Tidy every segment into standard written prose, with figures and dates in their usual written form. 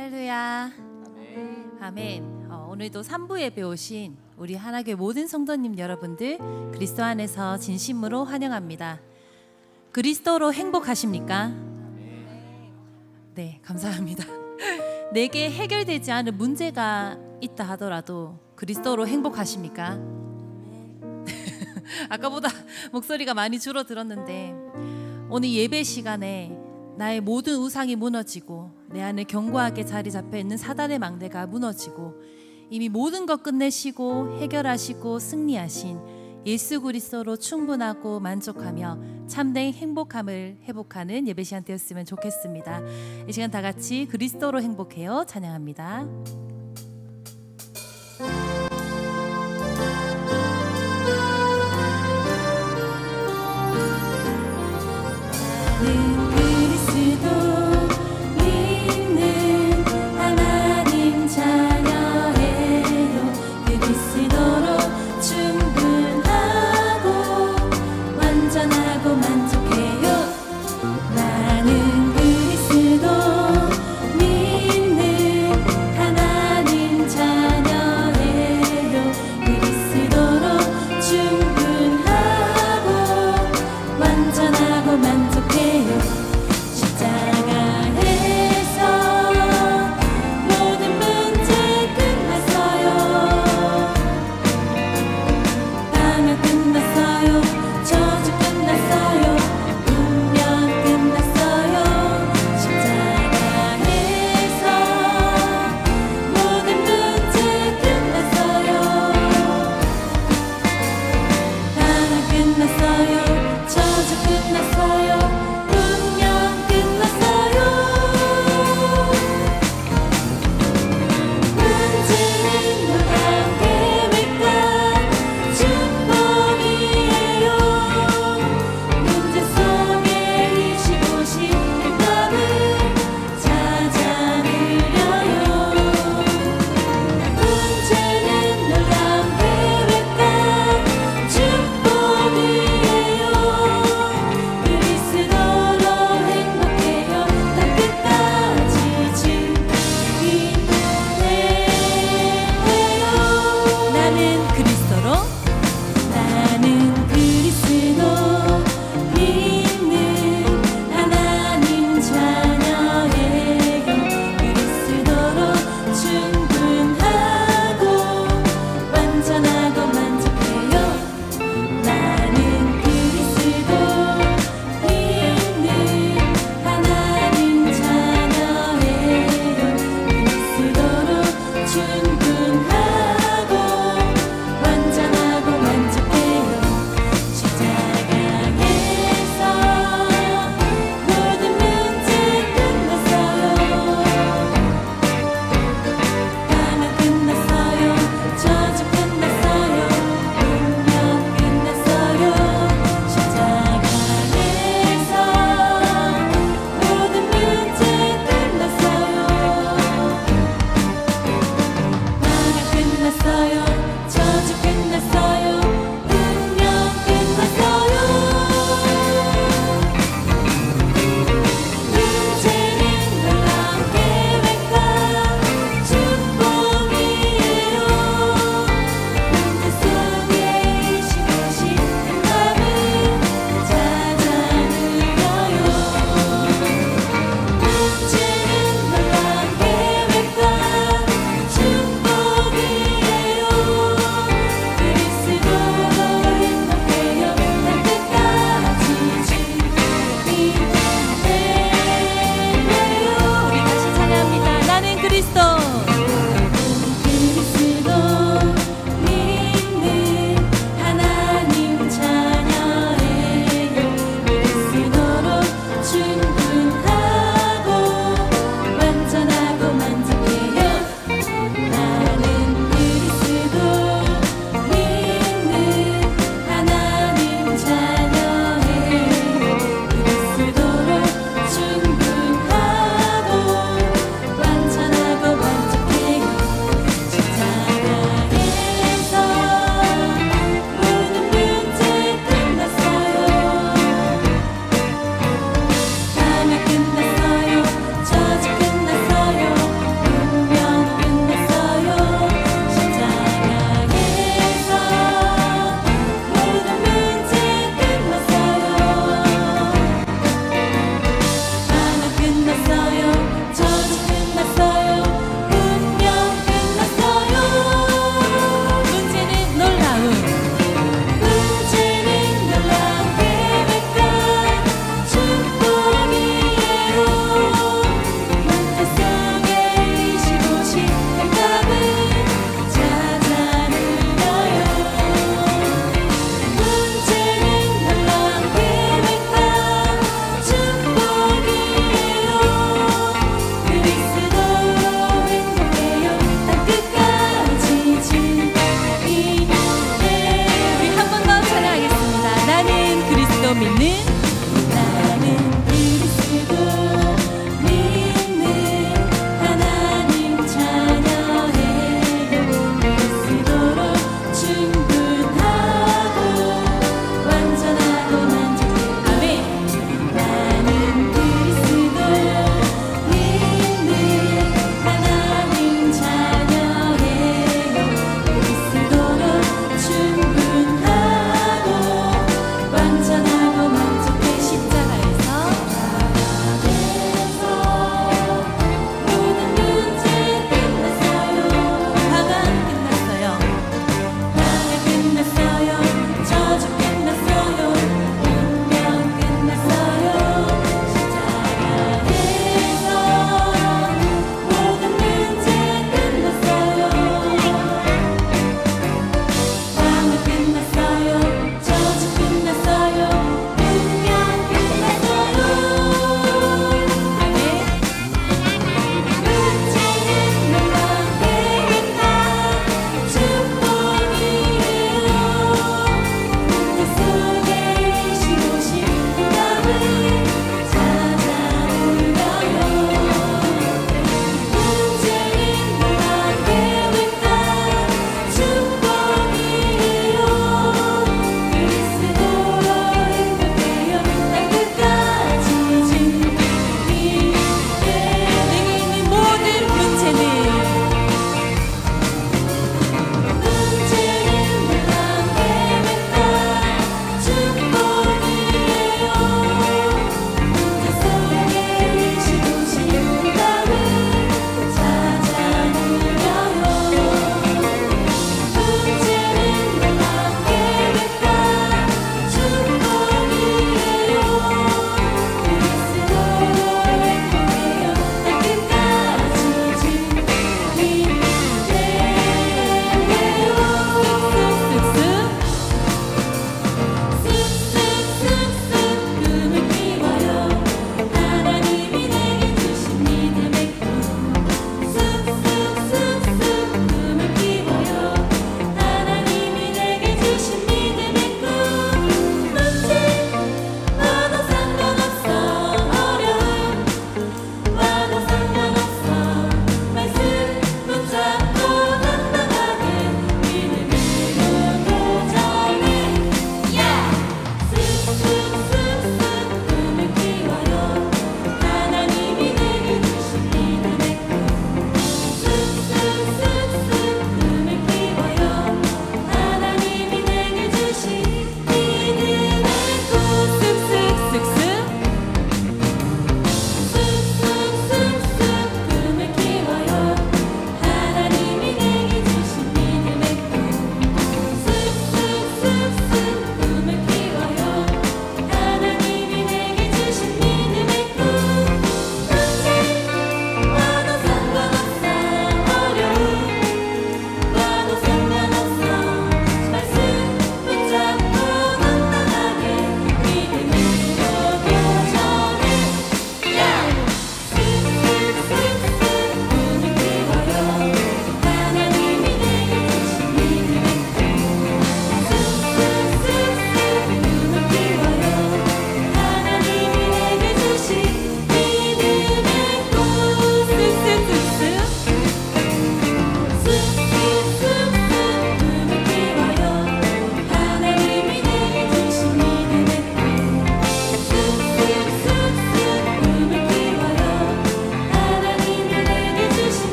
할렐루야. 아멘. 아멘. 오늘도 3부에 배우신 우리 하나교회 모든 성도님 여러분들 그리스도 안에서 진심으로 환영합니다. 그리스도로 행복하십니까? 네, 감사합니다. 내게 해결되지 않은 문제가 있다 하더라도 그리스도로 행복하십니까? 아까보다 목소리가 많이 줄어들었는데 오늘 예배 시간에 나의 모든 우상이 무너지고 내 안에 견고하게 자리 잡혀있는 사단의 망대가 무너지고 이미 모든 것 끝내시고 해결하시고 승리하신 예수 그리스도로 충분하고 만족하며 참된 행복함을 회복하는 예배 시간 되었으면 좋겠습니다. 이 시간 다 같이 그리스도로 행복해요 찬양합니다.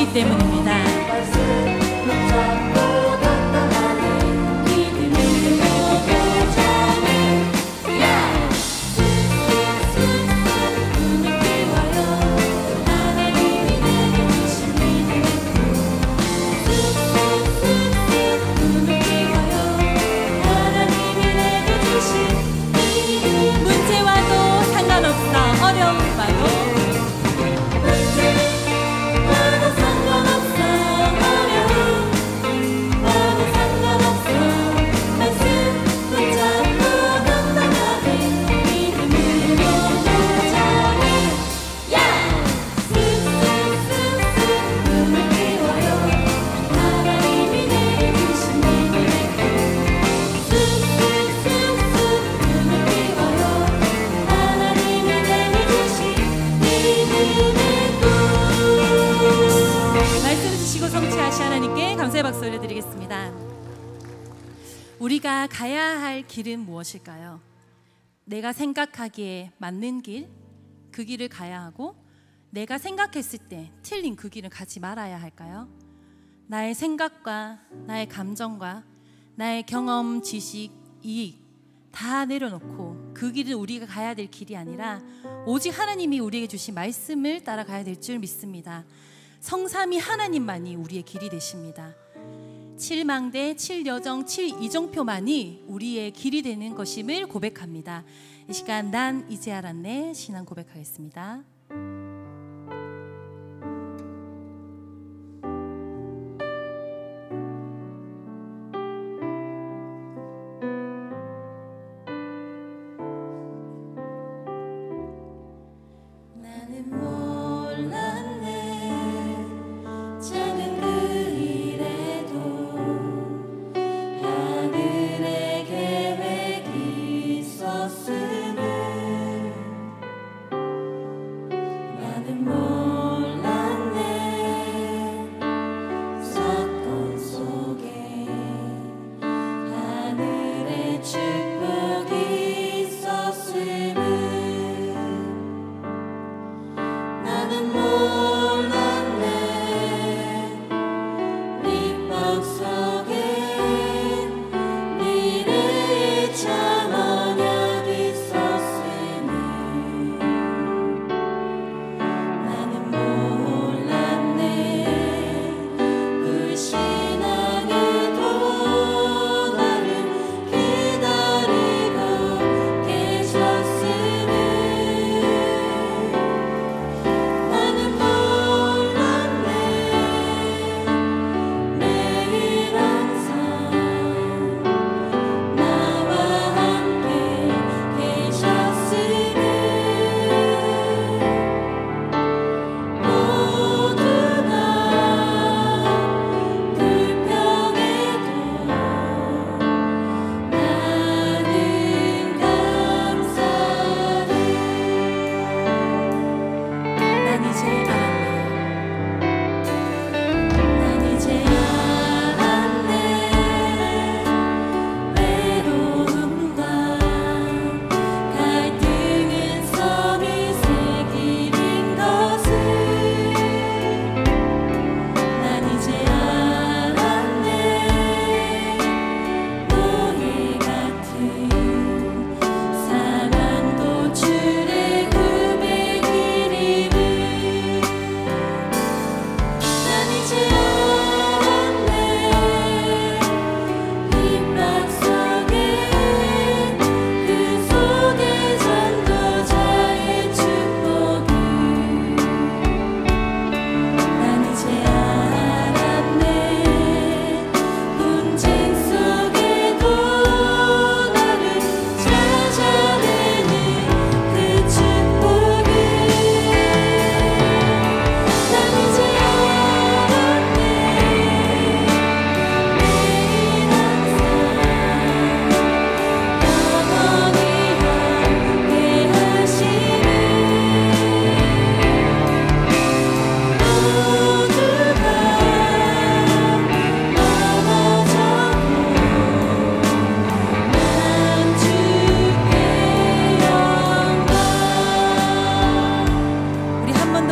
있기 때문입니다. 우리가 가야 할 길은 무엇일까요? 내가 생각하기에 맞는 길, 그 길을 가야 하고 내가 생각했을 때 틀린 그 길을 가지 말아야 할까요? 나의 생각과 나의 감정과 나의 경험, 지식, 이익 다 내려놓고 그 길은 우리가 가야 될 길이 아니라 오직 하나님이 우리에게 주신 말씀을 따라가야 될 줄 믿습니다. 성삼위 하나님만이 우리의 길이 되십니다. 칠망대, 칠여정, 칠이정표만이 우리의 길이 되는 것임을 고백합니다. 이 시간 난 이제 알았네 신앙 고백하겠습니다.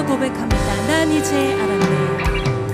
고백합니다. 난 이제 알았네.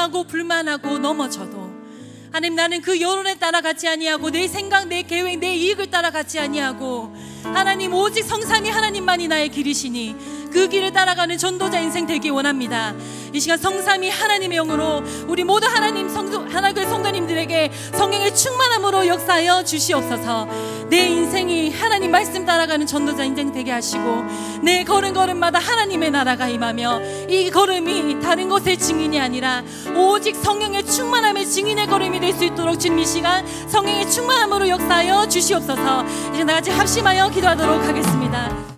원망하고 불만하고 넘어져도 하나님, 나는 그 여론에 따라 가지 아니하고 내 생각, 내 계획, 내 이익을 따라 가지 아니하고 하나님 오직 성삼위 하나님만이 나의 길이시니 그 길을 따라가는 전도자 인생 되기 원합니다. 이 시간 성삼위 하나님의 영으로 우리 모두 하나님 하나님의 성도님들에게 성령의 충만함으로 역사하여 주시옵소서. 내 인생이 하나님 말씀 따라가는 전도자 인생 되게 하시고 내 걸음걸음마다 하나님의 나라가 임하며 이 걸음이 다른 것의 증인이 아니라 오직 성령의 충만함의 증인의 걸음이 될 수 있도록 주님 이 시간 성령의 충만함으로 역사하여 주시옵소서. 이제 나같이 합심하여 기도하도록 하겠습니다.